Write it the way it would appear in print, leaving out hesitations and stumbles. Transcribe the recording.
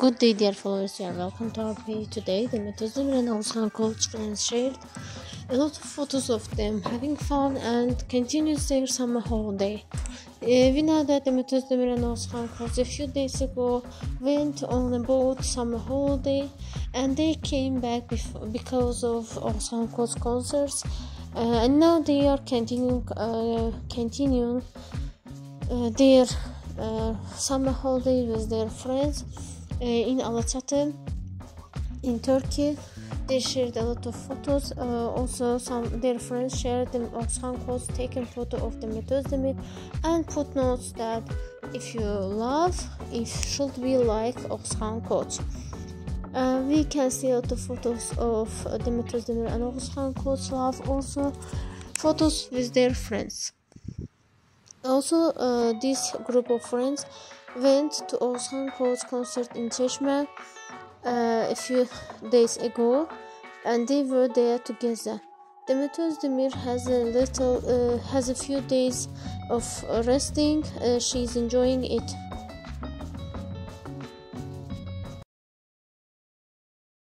Good day, dear followers. You are welcome to our page today. Demet Özdemir and Oğuzhan Koç shared a lot of photos of them having fun and continued their summer holiday. We know that Demet Özdemir and Oğuzhan Koç a few days ago went on a boat summer holiday, and they came back because of Oğuzhan Koç concerts, and now they are continuing their summer holiday with their friends. In Alatatel, in Turkey, they shared a lot of photos. Also, their friends shared them of some quotes taken photo of Demet Özdemir, and put notes that if you love, it should be like Oğuzhan Koç. We can see a lot of photos of Demet Özdemir and Oğuzhan Koç love. Also, photos with their friends. Also, this group of friends went to Oğuzhan Koç's concert in Çeşme a few days ago, and they were there together. Demet Özdemir has a few days of resting. She is enjoying it.